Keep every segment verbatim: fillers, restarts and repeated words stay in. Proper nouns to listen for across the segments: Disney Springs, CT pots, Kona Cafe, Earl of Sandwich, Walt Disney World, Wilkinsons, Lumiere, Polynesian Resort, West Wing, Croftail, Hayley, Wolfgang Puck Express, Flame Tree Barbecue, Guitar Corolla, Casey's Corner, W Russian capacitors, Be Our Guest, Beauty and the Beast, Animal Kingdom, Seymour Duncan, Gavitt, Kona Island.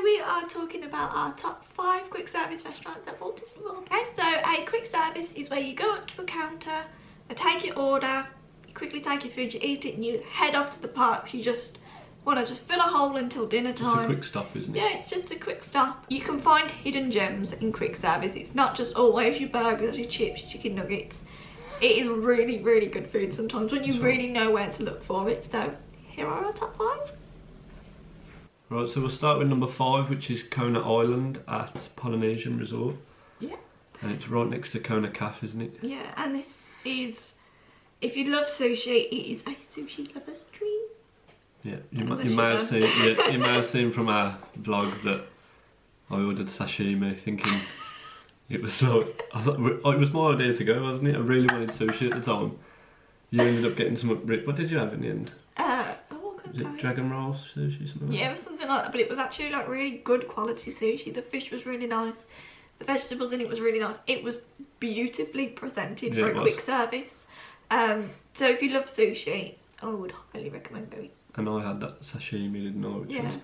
today we are talking about our top five quick service restaurants at Walt Disney World. Okay, so a quick service is where you go up to a counter, you take your order, you quickly take your food, you eat it and you head off to the parks. You just want to just fill a hole until dinner time. It's a quick stop, isn't it? Yeah, it's just a quick stop. You can find hidden gems in quick service. It's not just always your burgers, your chips, your chicken nuggets. It is really, really good food sometimes when you That's really right. know where to look for it. So here are our top five. Right, so we'll start with number five, which is Kona Island at Polynesian Resort. Yeah. And it's right next to Kona Cafe, isn't it? Yeah, and this is, if you love sushi, it is a sushi lover's dream. Yeah, you, ma you, may have seen, yeah, you may have seen from our vlog that I ordered sashimi thinking it was like, I thought, it was my idea to go, wasn't it? I really wanted sushi at the time. You ended up getting some, what did you have in the end? Uh, Dragon roll sushi, something like that. Yeah, it was something like that, but it was actually like really good quality sushi. The fish was really nice, the vegetables in it was really nice. It was beautifully presented yeah, for a quick service. Um, so if you love sushi, I would highly recommend going. And I had that sashimi, didn't I? Which yeah, was...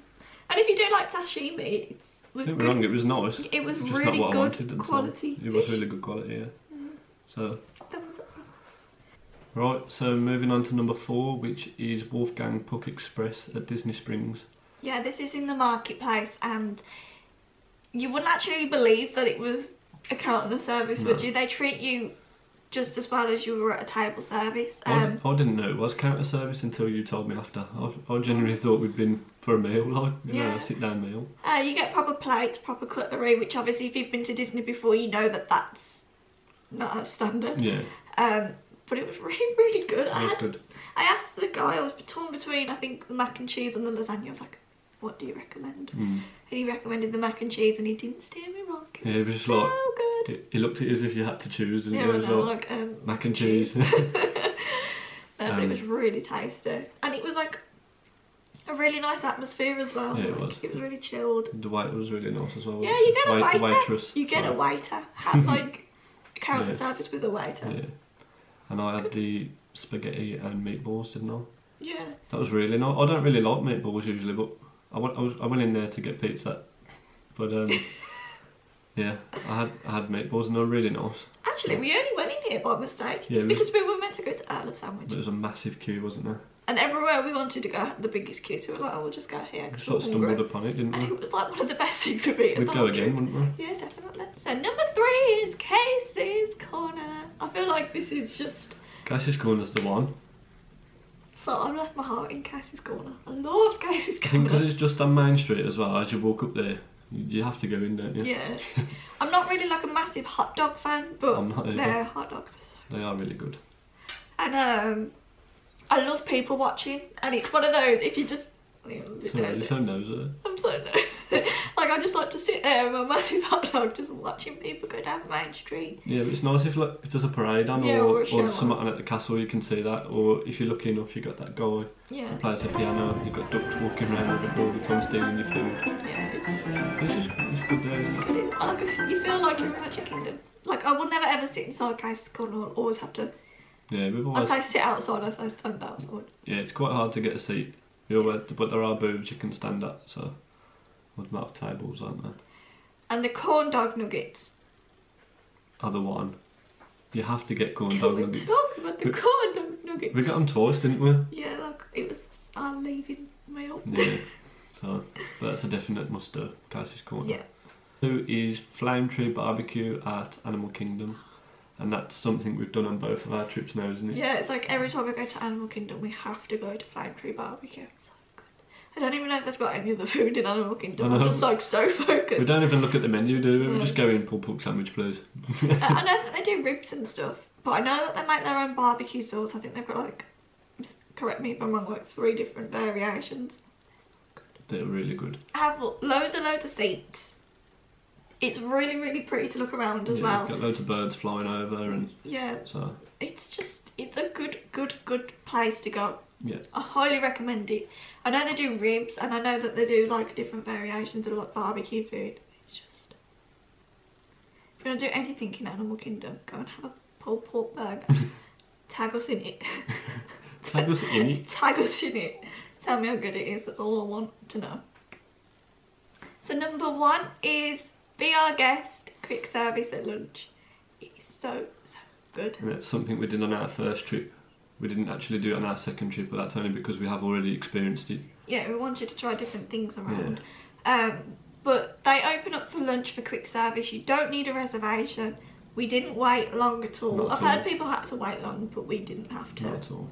and if you do like sashimi, it was good. Wrong. It was nice. It was Just really good wanted, quality. So. It was really good quality. Yeah. Mm. So. Right, so moving on to number four, which is Wolfgang Puck Express at Disney Springs. Yeah, this is in the marketplace, and you wouldn't actually believe that it was a counter service, no. would you? They treat you just as well as you were at a table service. Um, I, I didn't know it was counter service until you told me after. I, I generally thought we'd been for a meal, like you yeah. know, a sit-down meal. Uh, you get proper plates, proper cutlery, which obviously if you've been to Disney before, you know that that's not a standard. Yeah. Um, But it was really, really good. I, had, good. I asked the guy, I was torn between, I think, the mac and cheese and the lasagna. I was like, what do you recommend? Mm. And he recommended the mac and cheese and he didn't steer me wrong. It yeah, was, it was so like, good. It, it looked at you as if you had to choose. Didn't yeah, it was no, like, like um, mac and cheese. no, but um, it was really tasty. And it was like a really nice atmosphere as well. Yeah, it, like, was. It was really chilled. The waiter was really nice as well. Yeah, you get a waiter. Waitress, you get like. a waiter. Have like a counter yeah. service with a waiter. Yeah. And I had the spaghetti and meatballs, didn't I? Yeah. That was really nice. I don't really like meatballs usually, but I went, I was, I went in there to get pizza. But um, yeah, I had I had meatballs and they were really nice. Actually, we only went in here by mistake. Yeah, it's because was, we were meant to go to Earl of Sandwich. There was a massive queue, wasn't there? And everywhere we wanted to go had the biggest queue, so we were like, oh, we'll just go here. We sort of stumbled upon it, didn't we? And it was like one of the best things to be. We'd go again, wouldn't we? Yeah, definitely. So number three is Casey's Corner. I feel like this is just... Casey's Corner's the one. So I've left my heart in Casey's Corner. I love Casey's Corner. I think because it's just on Main Street as well, as you walk up there, you have to go in, don't you? Yeah. I'm not really like a massive hot dog fan, but I'm not their hot dogs are so good. They are really good. And um... I love people watching, and it's one of those, if you just... You know, you Sorry, you're so nosy. I'm so nosy. Like, I just like to sit there with my massive hot dog just watching people go down Main Street. Yeah, but it's nice if, like, if there's a parade on yeah, or, or, or something at the castle, you can see that. Or if you're lucky enough, you've got that guy yeah. who plays the piano, you've got ducks walking around all the time stealing your food. Yeah, it's... It's just it's good there, isn't it? It is, like, you feel like you're in Magic Kingdom. Like, I will never ever sit inside Casey's Corner, I'll always have to... Yeah, we've always... As I sit outside, as I stand outside. Yeah, it's quite hard to get a seat. You always, but there are booths you can stand at, so... What amount of tables, aren't there? And the corn dog nuggets. Are the one. You have to get corn can dog we nuggets. We're talking about the we, corn dog nuggets. We got them twice, didn't we? Yeah, like, it was... I'm leaving my up. Yeah, so... That's a definite must-do, Casey's Corner. Yeah. Two is Flame Tree Barbecue at Animal Kingdom. And that's something we've done on both of our trips now, isn't it? Yeah, it's like every time we go to Animal Kingdom, we have to go to Flame Tree Barbecue. It's so good. I don't even know if they've got any other food in Animal Kingdom. I'm just like so focused. We don't even look at the menu, do we? Yeah. We just go in, pull pork sandwich, please. I know that they do ribs and stuff, but I know that they make their own barbecue sauce. I think they've got like, just correct me if I'm wrong, like three different variations. They're really good. I have loads and loads of seats. It's really, really pretty to look around as yeah, well. Got loads of birds flying over and yeah. So it's just it's a good, good, good place to go. Yeah. I highly recommend it. I know they do ribs and I know that they do like different variations of like barbecue food. It's just if you want to do anything in Animal Kingdom, go and have a pulled pork burger. Tag us in it. Tag us in it. Tag us in it. Tell me how good it is. That's all I want to know. So number one is Be Our Guest, quick service at lunch. It's so, so good. And it's something we did on our first trip. We didn't actually do it on our second trip, but that's only because we have already experienced it. Yeah, we wanted to try different things around. Yeah. Um, but they open up for lunch for quick service. You don't need a reservation. We didn't wait long at all. Not I've at heard all. People had to wait long, but we didn't have to. Not at all.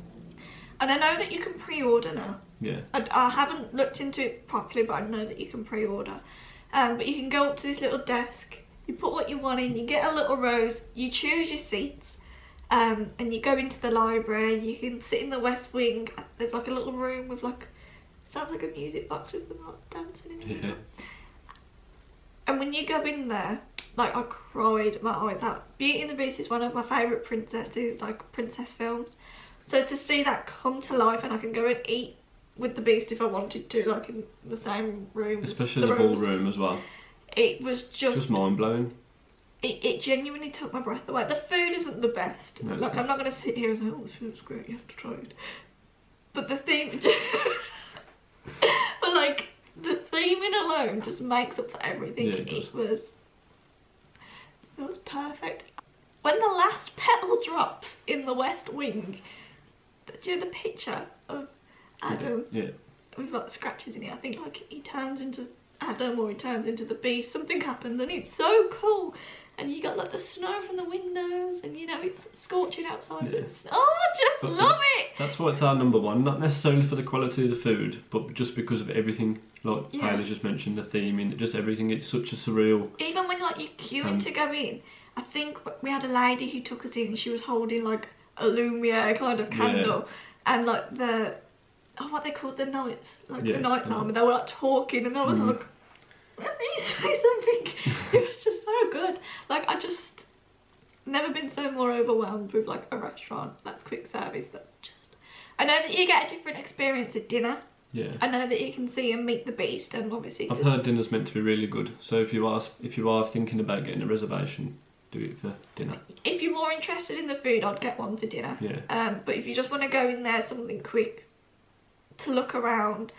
And I know that you can pre-order now. Yeah. I, I haven't looked into it properly, but I know that you can pre-order. Um, but you can go up to this little desk, you put what you want in, you get a little rose, you choose your seats, um, and you go into the library, you can sit in the West Wing. There's like a little room with like, sounds like a music box with them like dancing in it. Yeah. And when you go in there, like I cried my eyes out. Beauty and the Beast is one of my favourite princesses, like princess films. So to see that come to life, and I can go and eat with the Beast if I wanted to, like in the same room. Especially the, the ballroom as well. It was just... just mind-blowing. It, it genuinely took my breath away. The food isn't the best. No, like, not. I'm not going to sit here and say, oh, this food's great, you have to try it. But the theme... but, like, the theming alone just makes up for everything. Yeah, it it was... It was perfect. When the last petal drops in the West Wing, do you know the picture of Adam? Yeah. Yeah. We've got scratches in it. I think like he turns into Adam or he turns into the Beast. Something happens and it's so cool. And you got like the snow from the windows and you know it's scorching outside. Yeah. It's, oh, I just but love it. That's why it's our number one. Not necessarily for the quality of the food, but just because of everything. Like yeah. Hayley just mentioned, the theming, just everything. It's such a surreal. Even when like you queuing um, to go in, I think we had a lady who took us in. She was holding like a Lumiere kind of candle, yeah. and like the oh, what they called the knights, like yeah, the knights yeah. army. They were like talking, and I was mm. like, "Let me say something." It was just so good. Like I just never been so more overwhelmed with like a restaurant that's quick service. That's just. I know that you get a different experience at dinner. Yeah. I know that you can see and meet the Beast, and obviously. I've heard dinner's meant to be really good. So if you are if you are thinking about getting a reservation. Do it for dinner. If you're more interested in the food, I'd get one for dinner. Yeah. Um, but if you just want to go in there, something quick to look around,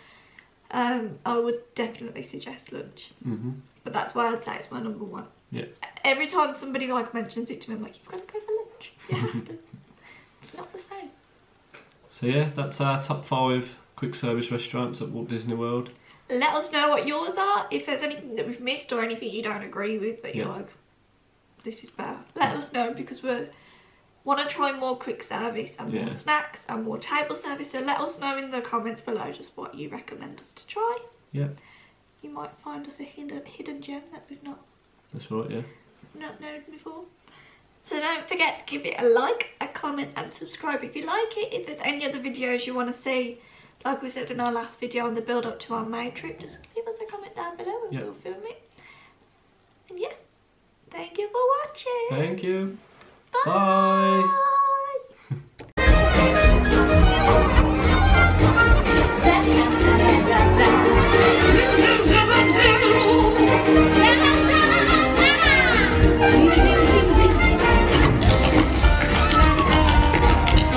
um, I would definitely suggest lunch. Mm-hmm. But that's why I'd say it's my number one. Yeah. Every time somebody like mentions it to me, I'm like, you've got to go for lunch. You have to. It's not the same. So yeah, that's our top five quick service restaurants at Walt Disney World. Let us know what yours are. If there's anything that we've missed or anything you don't agree with that yeah. you like. This is bad. Let us know because we want to try more quick service and yeah. more snacks and more table service. So let us know in the comments below just what you recommend us to try. Yeah. You might find us a hidden hidden gem that we've not. That's right. Yeah. Not known before. So don't forget to give it a like, a comment, and subscribe if you like it. If there's any other videos you want to see, like we said in our last video on the build up to our May trip, just leave us a comment down below and yeah. we'll film it. And yeah. Thank you for watching. Thank you. Bye. Bye.